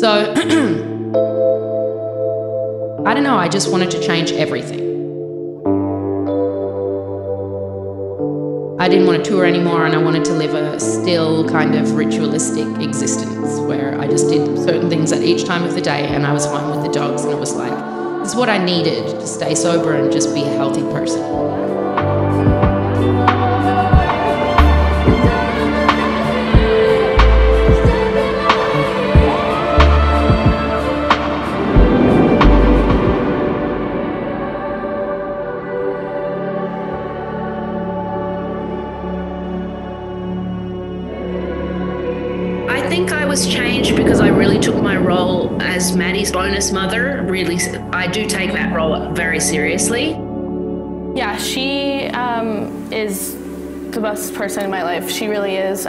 So I don't know, I just wanted to change everything. I didn't want to tour anymore, and I wanted to live a still kind of ritualistic existence where I just did certain things at each time of the day and I was home with the dogs, and it was like, this is what I needed to stay sober and just be a healthy person. As Maddie's bonus mother, really, I do take that role very seriously. Yeah, she is the best person in my life. She really is.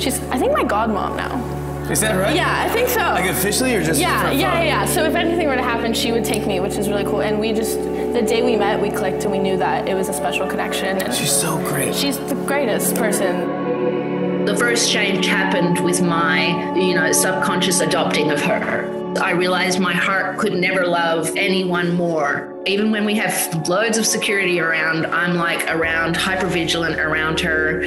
She's, I think, my godmom now. Is that right? Yeah, I think so. Like officially, or just? Yeah, yeah. So if anything were to happen, she would take me, which is really cool. And we just, the day we met, we clicked, and we knew that it was a special connection. And she's so great. She's the greatest person. The first change happened with my, subconscious adopting of her. I realized my heart could never love anyone more. Even when we have loads of security around, I'm like around, hypervigilant around her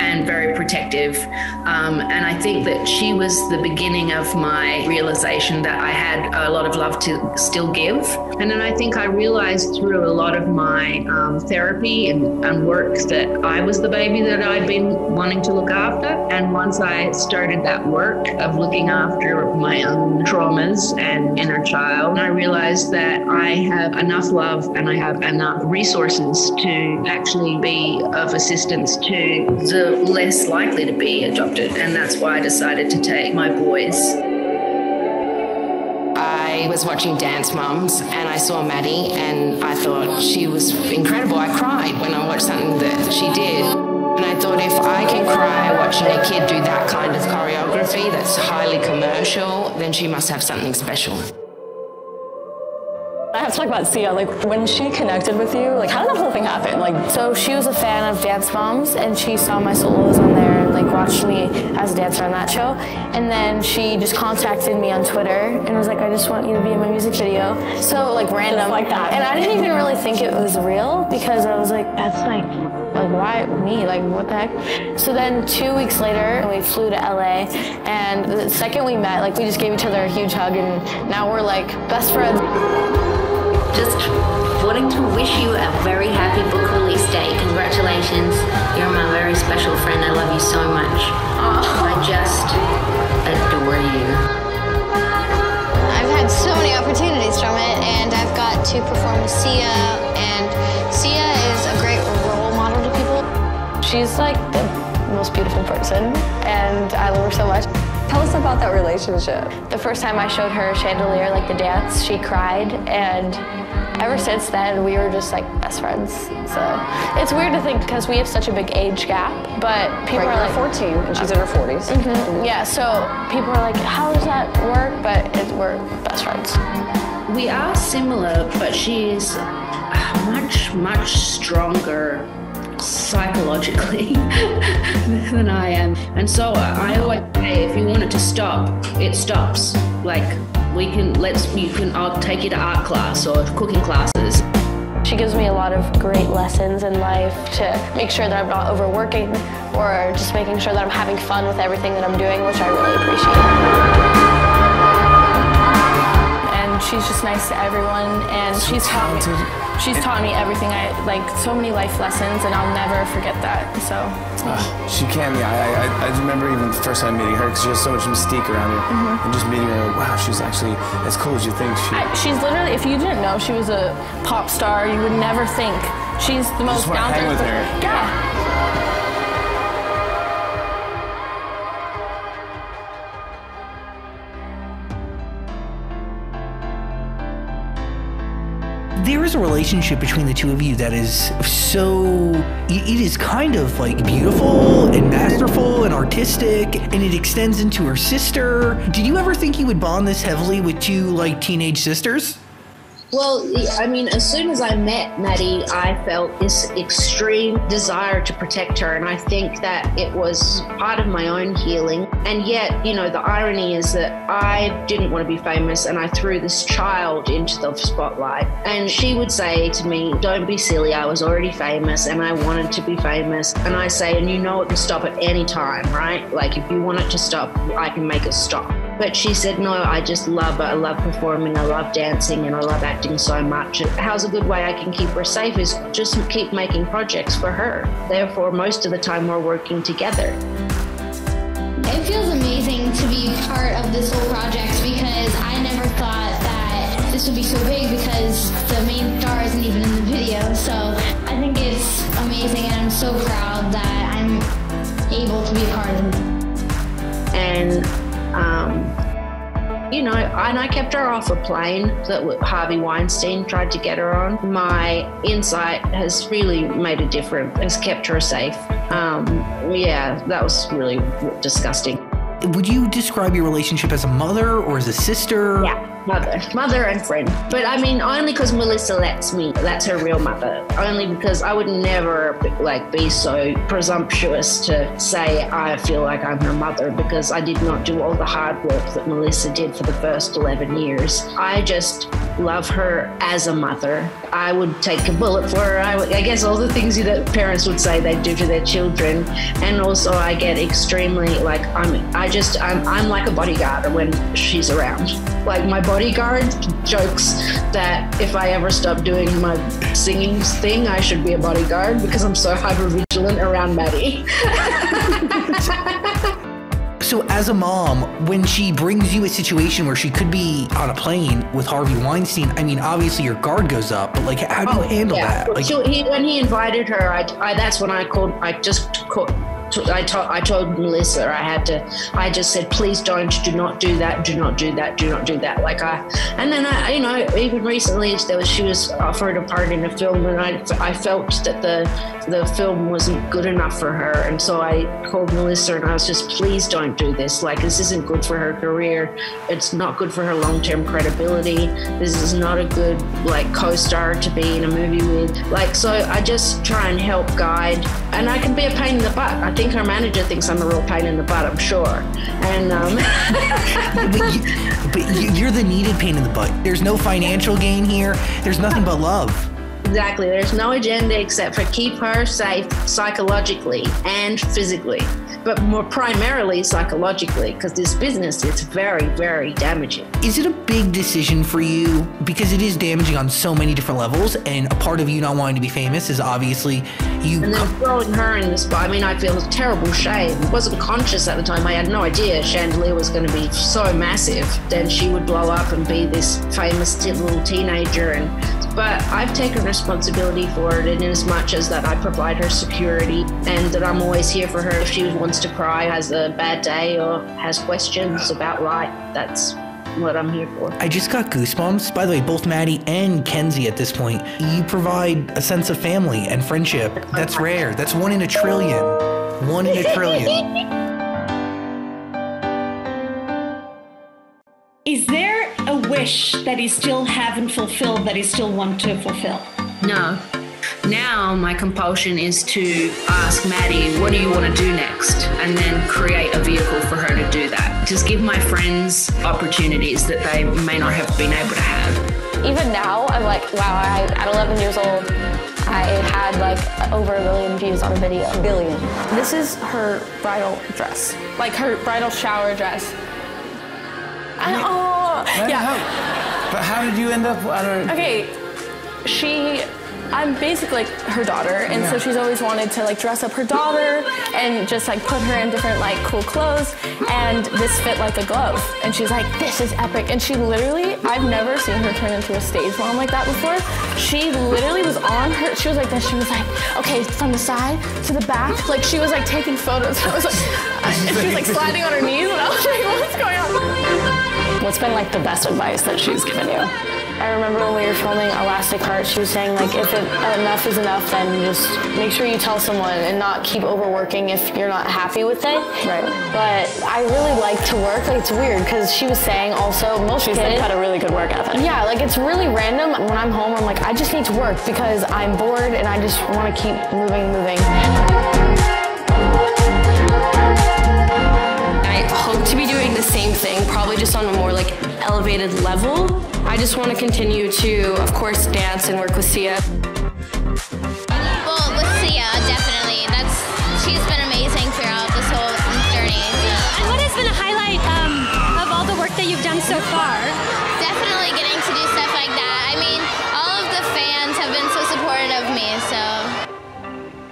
and very protective. And I think that she was the beginning of my realization that I had a lot of love to still give. And then I think I realized through a lot of my therapy and work that I was the baby that I'd been wanting to look after. And once I started that work of looking after my own traumas and inner child, I realized that I have enough love and I have enough resources to actually be of assistance to the less likely to be adopted, and that's why I decided to take my boys. I was watching Dance Moms and I saw Maddie and I thought she was incredible. I cried when I watched something that she did, and I thought, if I can cry watching a kid do that kind of choreography that's highly commercial, then she must have something special. I have to talk about Sia, like when she connected with you, like how did that whole thing happen? Like, so she was a fan of Dance Moms and she saw my solos on there and like watched me as a dancer on that show. And then she just contacted me on Twitter and was like, I just want you to be in my music video. So like random. Just like that. And I didn't even really think it was real because I was like, that's like why me? Like what the heck? So then 2 weeks later we flew to LA, and the second we met, like we just gave each other a huge hug, and now we're like best friends. Just wanting to wish you a very happy book release day. Congratulations. You're my very special friend. I love you so much. Oh. I just adore you. I've had so many opportunities from it, and I've got to perform with Sia, and Sia is a great role model to people. She's like the most beautiful person, and I love her so much. Tell us about that relationship. The first time I showed her Chandelier, like the dance, she cried, and ever since then, we were just like best friends. So it's weird to think because we have such a big age gap, but people are like 14 and she's in her 40s. Mm-hmm. Yeah, so people are like, how does that work? But we're best friends. We are similar, but she is much, much stronger psychologically than I am. And so I always say, if you want it to stop, it stops. Like I'll take you to art class or cooking classes. She gives me a lot of great lessons in life to make sure that I'm not overworking or just making sure that I'm having fun with everything that I'm doing, which I really appreciate. And she's just nice to everyone, and she's talented. She's taught me everything, so many life lessons, and I'll never forget that, so. She can, yeah, I remember even the first time meeting her, because she has so much mystique around her, mm-hmm. and just meeting her, wow, she's actually as cool as you think she is. She's literally, if you didn't know she was a pop star, you would never think. She's the most down to earth. Yeah. There is a relationship between the two of you that is so, it is kind of like beautiful and masterful and artistic, and it extends into her sister. Did you ever think you would bond this heavily with two like teenage sisters? Well, I mean, as soon as I met Maddie, I felt this extreme desire to protect her, and I think that it was part of my own healing. And yet, you know, the irony is that I didn't want to be famous and I threw this child into the spotlight. And she would say to me, don't be silly, I was already famous and I wanted to be famous. And I say, and you know it can stop at any time, right? Like if you want it to stop, I can make it stop. But she said, no, I just love it. I love performing, I love dancing, and I love acting so much. And how's a good way I can keep her safe is just keep making projects for her. Therefore, most of the time we're working together. It feels amazing to be part of this whole project because I never thought that this would be so big because the main star isn't even in the video. So I think it's amazing and I'm so proud that I'm able to be a part of it. And you know, and I kept her off a plane that Harvey Weinstein tried to get her on. My insight has really made a difference, has kept her safe. Yeah, that was really disgusting. Would you describe your relationship as a mother or as a sister? Yeah, mother and friend. But I mean, only because Melissa lets me, that's her real mother. Only because I would never like be so presumptuous to say I feel like I'm her mother because I did not do all the hard work that Melissa did for the first 11 years. I just love her as a mother. I would take a bullet for her. I guess all the things that parents would say they do to their children. And also I get extremely like, I'm like a bodyguard when she's around. Like my bodyguard jokes that if I ever stop doing my singing thing, I should be a bodyguard because I'm so hypervigilant around Maddie. So as a mom, when she brings you a situation where she could be on a plane with Harvey Weinstein, I mean, obviously your guard goes up, but like, how do you handle that? Like, so when he invited her, that's when I called, I told Melissa I just said, please do not do that. Like and then you know, even recently she was offered a part in a film and I felt that the film wasn't good enough for her. And so I called Melissa and I was just, please don't do this. Like this isn't good for her career. It's not good for her long-term credibility. This is not a good like co-star to be in a movie with. Like, so I just try and help guide and I can be a pain in the butt. I think her manager thinks I'm a real pain in the butt, I'm sure. And but you're the needed pain in the butt. There's no financial gain here. There's nothing but love. Exactly. There's no agenda except for keep her safe psychologically and physically, but more primarily psychologically, because this business is very, very damaging. Is it a big decision for you? Because it is damaging on so many different levels, and a part of you not wanting to be famous is obviously you. And then throwing her in this, I mean, I feel terrible shame. I wasn't conscious at the time. I had no idea Chandelier was going to be so massive. Then she would blow up and be this famous little teenager. But I've taken responsibility for it, in as much as that I provide her security and that I'm always here for her if she wants to cry, has a bad day, or has questions about life. That's what I'm here for. I just got goosebumps. By the way, both Maddie and Kenzie at this point, you provide a sense of family and friendship. That's rare. That's one in a trillion. One in a trillion. Is there a wish that you still haven't fulfilled that you still want to fulfill? No. Now my compulsion is to ask Maddie, what do you want to do next? And then create a vehicle for her to do that. Just give my friends opportunities that they may not have been able to have. Even now, I'm like, wow, at 11 years old, I had like over 1 million views on a video. A billion. This is her bridal dress, like her bridal shower dress. But how did you end up? I don't. Okay, I'm basically like her daughter, and so she's always wanted to like dress up her daughter and just like put her in different like cool clothes, and this fit like a glove. And she's like, this is epic. And she literally, I've never seen her turn into a stage mom like that before. She literally was on her, she was like this, she was like, okay, from the side to the back. Like she was like taking photos. I was like, and she was like sliding on her knees, and I was like, what's going on? What's been like the best advice that she's given you? I remember when we were filming Elastic Heart, she was saying like, if enough is enough, then just make sure you tell someone and not keep overworking if you're not happy with it. Right. But I really like to work. Like, it's weird because she was saying also most kids had a really good work ethic. Yeah, like it's really random. When I'm home, I'm like, I just need to work because I'm bored and I just want to keep moving. I the same thing, probably just on a more like elevated level. I just want to continue to, of course, dance and work with Sia. Well, with Sia, definitely. She's been amazing throughout this whole journey. And what has been a highlight of all the work that you've done so far? Definitely getting to do stuff like that. I mean, all of the fans have been so supportive of me, so.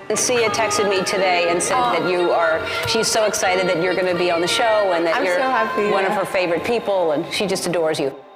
And Sia texted me today and said that you are, she's so excited that you're going to be on the show and that you're so happy, one of her favorite people, and she just adores you.